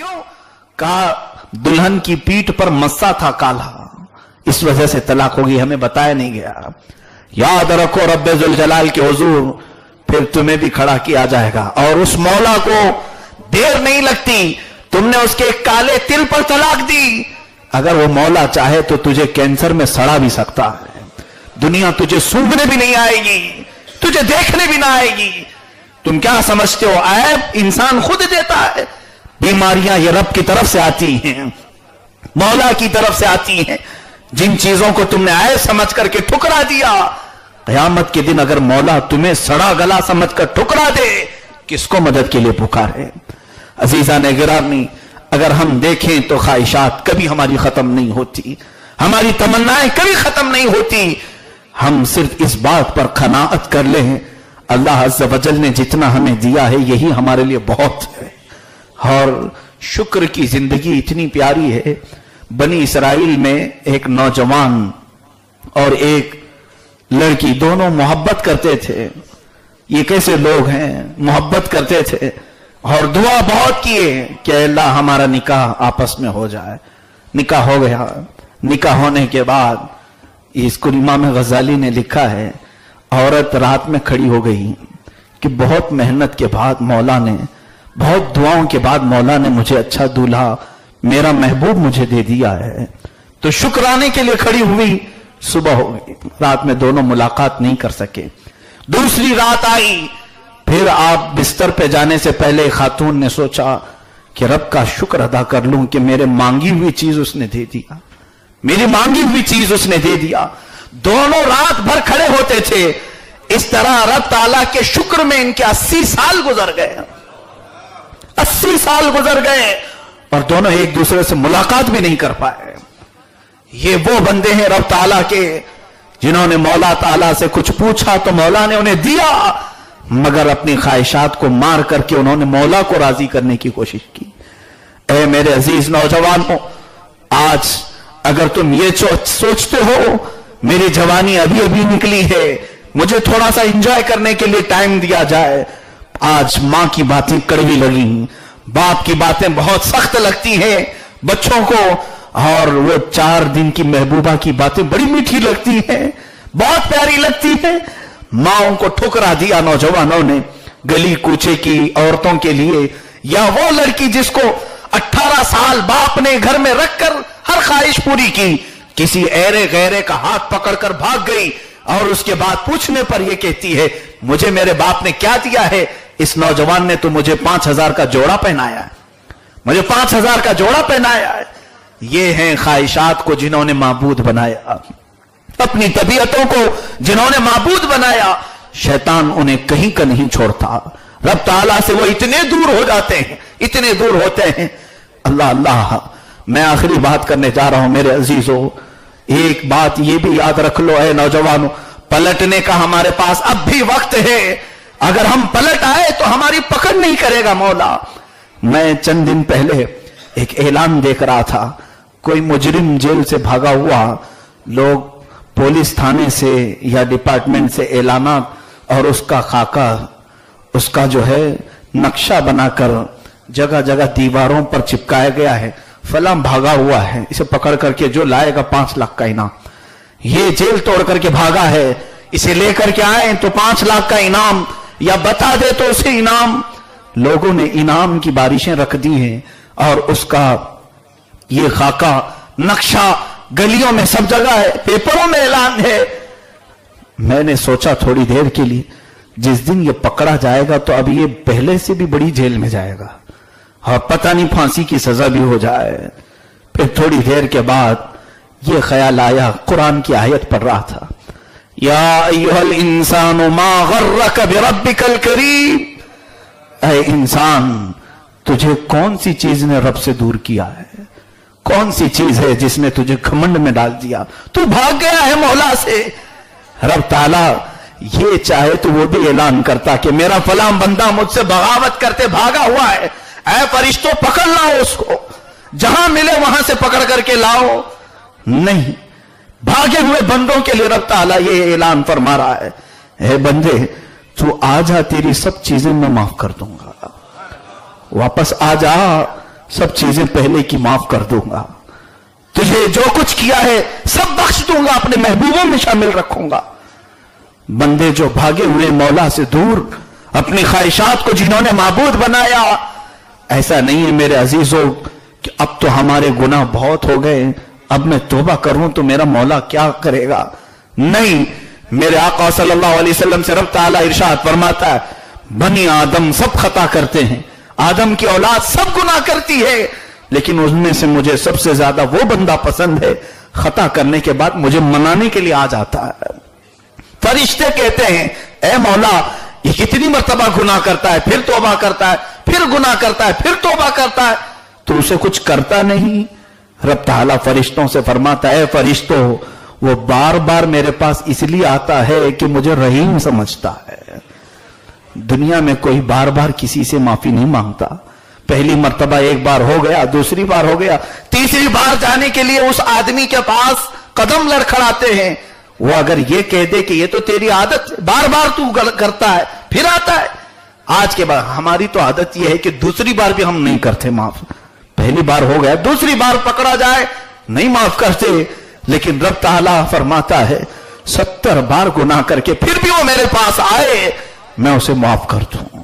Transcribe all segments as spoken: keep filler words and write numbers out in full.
क्यों? कहा दुल्हन की पीठ पर मस्सा था काला, इस वजह से तलाक होगी, हमें बताया नहीं गया। याद रखो रब्बे जुल जलाल के हुजूर फिर तुम्हें भी खड़ा किया जाएगा, और उस मौला को देर नहीं लगती। तुमने उसके काले तिल पर तलाक दी, अगर वो मौला चाहे तो तुझे कैंसर में सड़ा भी सकता है। दुनिया तुझे सूंघने भी नहीं आएगी, तुझे देखने भी ना आएगी। तुम क्या समझते हो ऐब इंसान खुद देता है? बीमारियां ये रब की तरफ से आती हैं, मौला की तरफ से आती हैं। जिन चीजों को तुमने आए समझ करके ठुकरा दिया, कयामत के दिन अगर मौला तुम्हें सड़ा गला समझकर ठुकरा दे, किसको मदद के लिए पुकारे? अजीजाने गिरामी, अगर हम देखें तो ख्वाहिशात कभी हमारी खत्म नहीं होती, हमारी तमन्नाएं कभी खत्म नहीं होती। हम सिर्फ इस बात पर कनाअत कर लें अल्लाह अज़्ज़ा वजल ने जितना हमें दिया है यही हमारे लिए बहुत है। और शुक्र की जिंदगी इतनी प्यारी है। बनी इसराइल में एक नौजवान और एक लड़की दोनों मोहब्बत करते थे। ये कैसे लोग हैं, मोहब्बत करते थे और दुआ बहुत किए कि अल्लाह हमारा निकाह आपस में हो जाए। निकाह हो गया। निकाह होने के बाद, इसको इमाम गजाली ने लिखा है, औरत रात में खड़ी हो गई कि बहुत मेहनत के बाद मौला ने, बहुत दुआओं के बाद मौला ने मुझे अच्छा दूल्हा, मेरा महबूब मुझे दे दिया है। तो शुक्राने के लिए खड़ी हुई। सुबह हो गई, रात में दोनों मुलाकात नहीं कर सके। दूसरी रात आई, फिर आप बिस्तर पे जाने से पहले खातून ने सोचा कि रब का शुक्र अदा कर लूं कि मेरे मांगी हुई चीज उसने दे दिया, मेरी मांगी हुई चीज उसने दे दिया। दोनों रात भर खड़े होते थे। इस तरह रब ताला के शुक्र में इनके अस्सी साल गुजर गए, अस्सी साल गुजर गए और दोनों एक दूसरे से मुलाकात भी नहीं कर पाए। ये वो बंदे हैं रब ताला के जिन्होंने मौला ताला से कुछ पूछा तो मौला ने उन्हें दिया, मगर अपनी ख्वाहिशात को मार करके उन्होंने मौला को राजी करने की कोशिश की। ए मेरे अजीज नौजवानों, आज अगर तुम ये सोचते हो मेरी जवानी अभी अभी निकली है, मुझे थोड़ा सा एंजॉय करने के लिए टाइम दिया जाए, आज मां की बातें कड़वी लगी, बाप की बातें बहुत सख्त लगती हैं बच्चों को, और वो चार दिन की महबूबा की बातें बड़ी मीठी लगती हैं, बहुत प्यारी लगती हैं। मांओं को ठुकरा दिया नौजवानों ने, गली कूचे की औरतों के लिए, या वो लड़की जिसको अट्ठारह साल बाप ने घर में रखकर हर ख्वाहिश पूरी की, किसी ऐरे गैरे का हाथ पकड़कर भाग गई और उसके बाद पूछने पर यह कहती है मुझे मेरे बाप ने क्या दिया है? इस नौजवान ने तो मुझे पांच हजार का जोड़ा पहनाया है, मुझे पांच हजार का जोड़ा पहनाया है। ये हैं ख्वाहिशात को जिन्होंने माबूद बनाया, अपनी तबीयतों को जिन्होंने माबूद बनाया। शैतान उन्हें कहीं का नहीं छोड़ता, रब ताला से वो इतने दूर हो जाते हैं, इतने दूर होते हैं। अल्लाह अल्लाह, मैं आखिरी बात करने जा रहा हूं मेरे अजीजों। एक बात यह भी याद रख लो है नौजवानों, पलटने का हमारे पास अब भी वक्त है। अगर हम पलट आए तो हमारी पकड़ नहीं करेगा मौला। मैं चंद दिन पहले एक ऐलान देख रहा था, कोई मुजरिम जेल से भागा हुआ, लोग पुलिस थाने से या डिपार्टमेंट से ऐलानात और उसका खाका, उसका जो है नक्शा बनाकर जगह जगह दीवारों पर चिपकाया गया है, फला भागा हुआ है, इसे पकड़ करके जो लाएगा पांच लाख का इनाम। ये जेल तोड़ करके भागा है, इसे लेकर के आए तो पांच लाख का इनाम, या बता दे तो उसे इनाम। लोगों ने इनाम की बारिशें रख दी हैं और उसका ये खाका नक्शा गलियों में सब जगह है, पेपरों में ऐलान है। मैंने सोचा थोड़ी देर के लिए जिस दिन ये पकड़ा जाएगा तो अब ये पहले से भी बड़ी जेल में जाएगा और पता नहीं फांसी की सजा भी हो जाए। फिर थोड़ी देर के बाद यह ख्याल आया, कुरान की आयत पढ़ रहा था, या अय्युहल इंसानु मा गर्रक बिरब्बिकल करीम, ऐ इंसान तुझे कौन सी चीज ने रब से दूर किया है, कौन सी चीज है जिसने तुझे घमंड में डाल दिया, तू भाग गया है मौला से। रब ताला ये चाहे तो वो भी ऐलान करता कि मेरा फलां बंदा मुझसे बगावत करते भागा हुआ है, ऐ फरिश्तों पकड़ लाओ उसको, जहां मिले वहां से पकड़ करके लाओ। नहीं, भागे हुए बंदों के लिए रब ताला ये ऐलान फरमा रहा है, हे बंदे तू आ जा, तेरी सब चीजें मैं माफ कर दूंगा, वापस आ जा। सब चीजें पहले की माफ कर दूंगा, तुझे जो कुछ किया है सब बख्श दूंगा, अपने महबूबों में शामिल रखूंगा। बंदे जो भागे हुए मौला से दूर, अपनी ख्वाहिशात को जिन्होंने माबूद बनाया, ऐसा नहीं है मेरे अजीजों कि अब तो हमारे गुनाह बहुत हो गए, अब मैं तौबा करूं तो मेरा मौला क्या करेगा। नहीं, मेरे आका सल्लल्लाहु अलैहि वसल्लम से रब ताला इरशाद फरमाता है, बनी आदम सब खता करते हैं, आदम की औलाद सब गुनाह करती है, लेकिन उसमें से मुझे सबसे ज्यादा वो बंदा पसंद है खता करने के बाद मुझे मनाने के लिए आ जाता है। फरिश्ते कहते हैं, ए मौला ये कितनी मर्तबा गुनाह करता है, फिर तौबा करता है, फिर गुनाह करता है, फिर तौबा करता है, तो उसे कुछ करता नहीं। रब ताला फरिश्तों से फरमाता है, फरिश्तों वो बार बार मेरे पास इसलिए आता है कि मुझे रहीम समझता है। दुनिया में कोई बार बार किसी से माफी नहीं मांगता, पहली मर्तबा एक बार हो गया, दूसरी बार हो गया, तीसरी बार जाने के लिए उस आदमी के पास कदम लड़खड़ाते हैं। वो अगर ये कह दे कि ये तो तेरी आदत, बार बार तू करता है फिर आता है, आज के बाद हमारी तो आदत यह है कि दूसरी बार भी हम नहीं करते माफ, पहली बार हो गया दूसरी बार पकड़ा जाए नहीं माफ करते। लेकिन रब ताला फरमाता है, सत्तर बार गुनाह करके फिर भी वो मेरे पास आए मैं उसे माफ कर दूं,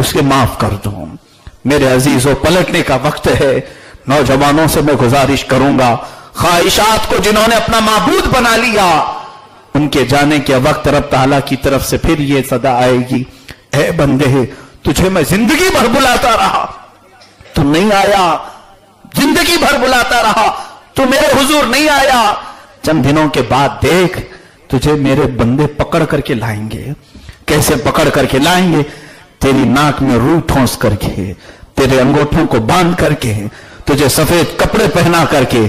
उसके माफ कर दूं। मेरे अजीजों पलटने का वक्त है, नौजवानों से मैं गुजारिश करूंगा, ख्वाहिशात को जिन्होंने अपना माबूद बना लिया उनके जाने के वक्त रब ताला की तरफ से फिर ये सदा आएगी, ऐ बंदे तुझे मैं जिंदगी भर बुलाता रहा तू नहीं आया, जिंदगी भर बुलाता रहा तू मेरे हुजूर नहीं आया, चंद दिनों के बाद देख तुझे मेरे बंदे पकड़ करके लाएंगे। कैसे पकड़ करके लाएंगे? तेरी नाक में रूह ठोंस करके, तेरे अंगूठों को बांध करके, तुझे सफेद कपड़े पहना करके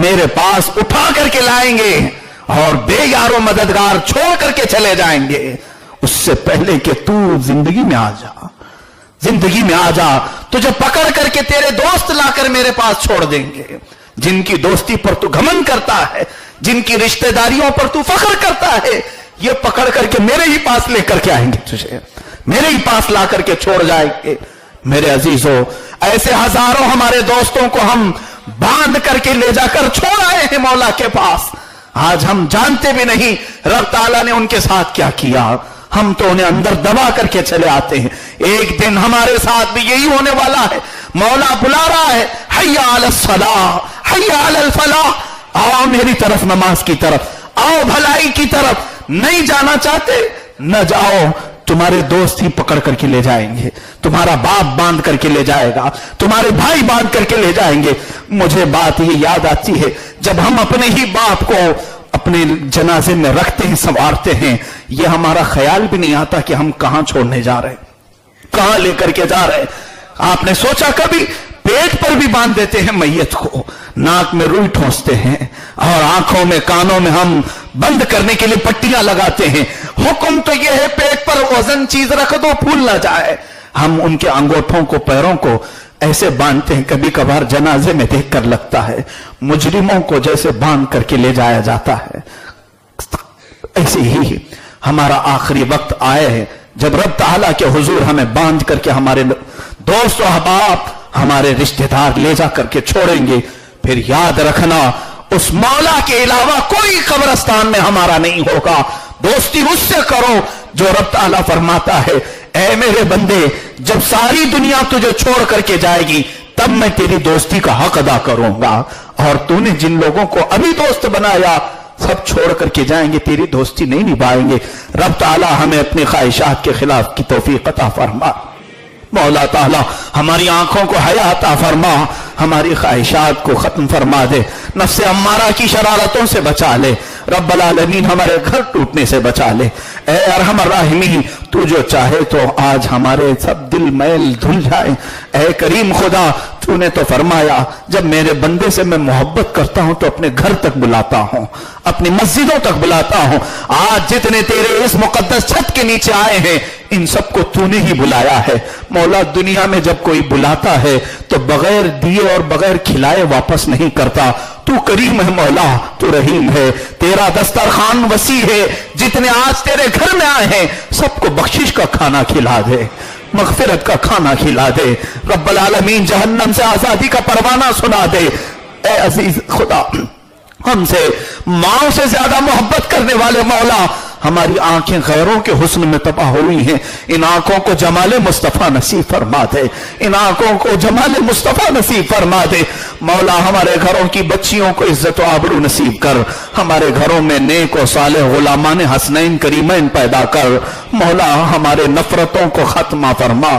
मेरे पास उठा करके लाएंगे और बेयारो मददगार छोड़ करके चले जाएंगे, उससे पहले कि तू जिंदगी में आ जा, जिंदगी में आ जा। तुझे पकड़ करके तेरे दोस्त लाकर मेरे पास छोड़ देंगे, जिनकी दोस्ती पर तू घमंड करता है, जिनकी रिश्तेदारियों पर तू फख्र करता है, ये पकड़ करके मेरे ही पास लेकर के आएंगे, तुझे मेरे ही पास ला करके छोड़ जाएंगे। मेरे अजीजों ऐसे हजारों हमारे दोस्तों को हम बांध करके ले जाकर छोड़ आए हैं मौला के पास, आज हम जानते भी नहीं रब ताला ने उनके साथ क्या किया, हम तो उन्हें अंदर दबा करके चले आते हैं। एक दिन हमारे साथ भी यही होने वाला है, मौला बुला रहा है, हय्या अलस सलाह, हय्या अलल फलाह, आओ मेरी तरफ, नमाज की तरफ आओ, भलाई की तरफ। नहीं जाना चाहते न जाओ, तुम्हारे दोस्त ही पकड़ करके ले जाएंगे, तुम्हारा बाप बांध करके ले जाएगा, तुम्हारे भाई बांध करके ले जाएंगे। मुझे बात ही याद आती है जब हम अपने ही बाप को अपने जनाजे में रखते हैं, संवारते हैं, यह हमारा ख्याल भी नहीं आता कि हम कहां छोड़ने जा रहे हैं, कहां लेकर के जा रहे हैं। आपने सोचा कभी? पेट पर भी बांध देते हैं मैयत को, नाक में रुई ठोंसते हैं और आंखों में कानों में हम बंद करने के लिए पट्टियां लगाते हैं। हुक्म तो यह है पेट पर वजन चीज रख दो, भूल ना जाए। हम उनके अंगूठों को, पैरों को ऐसे बांधते हैं, कभी कभार जनाजे में देख कर लगता है मुजरिमों को जैसे बांध करके ले जाया जाता है। ऐसे ही हमारा आखिरी वक्त आया है जब रब ताला के हुजूर हमें बांध करके हमारे दोस्त अहबाब, हमारे रिश्तेदार ले जा करके छोड़ेंगे। फिर याद रखना, उस मौला के अलावा कोई कब्रिस्तान में हमारा नहीं होगा। दोस्ती उससे करो जो रब ताला फरमाता है, ऐ मेरे बंदे जब सारी दुनिया तुझे छोड़ करके जाएगी तब मैं तेरी दोस्ती का हक अदा करूंगा, और तूने जिन लोगों को अभी दोस्त बनाया सब छोड़ करके जाएंगे, तेरी दोस्ती नहीं निभाएंगे। रब ताला हमें अपनी ख्वाहिशात के खिलाफ की तौफीक अता फरमा। मौला ताला हमारी आंखों को हया अता फरमा, हमारी ख्वाहिशात को खत्म फरमा दे, नफ्से अम्मारा की शरारतों से बचा ले, रब्बल आलमीन हमारे घर टूटने से बचा ले। ए अरहमर राहिमीन तू जो चाहे तो आज हमारे सब दिल मैल धुल जाए। ए करीम खुदा तूने तो फरमाया जब मेरे बंदे से मैं मोहब्बत करता हूं तो अपने घर तक बुलाता हूं, अपनी मस्जिदों तक बुलाता हूं। आज जितने तेरे इस मुकद्दस छत के नीचे आए हैं इन सबको तूने ही बुलाया है। मौला दुनिया में जब कोई बुलाता है तो बगैर दिए और बगैर खिलाए वापस नहीं करता। तू करीम है मौला, तू रहीम है, तेरा दस्तरखान वसी है, जितने आज तेरे घर में आए हैं सबको बख्शिश का खाना खिला दे। मगफिरत का खाना खिला दे। रब्बल आलमीन जहन्नम से आजादी का परवाना सुना दे। ए अजीज खुदा, हमसे माओ से ज्यादा मोहब्बत करने वाले मौला, हमारी आंखें गैरों के हुस्न में तबाह हुई हैं, इन आंखों को जमाल मुस्तफ़ा नसीब फरमा दे, इन आंखों को जमाल मुस्तफ़ा नसीब फरमा दे। मौला हमारे घरों की बच्चियों को इज्जत व आबरू नसीब कर, हमारे घरों में नेक और सालेह गुलामान हसनैन करीमैन पैदा कर। मौला हमारे नफरतों को खत्मा फरमा।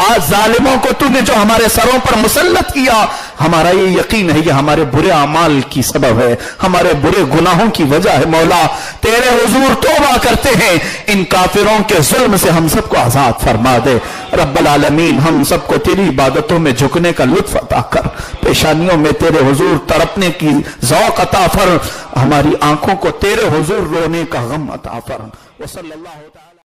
आज जालिमों को तूने जो हमारे सरों पर मुसल्लत किया, हमारा ये यकीन है ये हमारे बुरे अमाल की सबब है, हमारे बुरे गुनाहों की वजह है। मौला तेरे हुजूर तौबा करते हैं, इन काफिरों के जुल्म से हम सबको आजाद फरमा दे। रब्बल आलमीन हम सबको तेरी इबादतों में झुकने का लुत्फ अता कर, पेशानियों में तेरे हुजूर तड़पने की ज़ौक़ अता फर, हमारी आंखों को तेरे हुजूर रोने का गम अता फर। वसल्लल्लाहु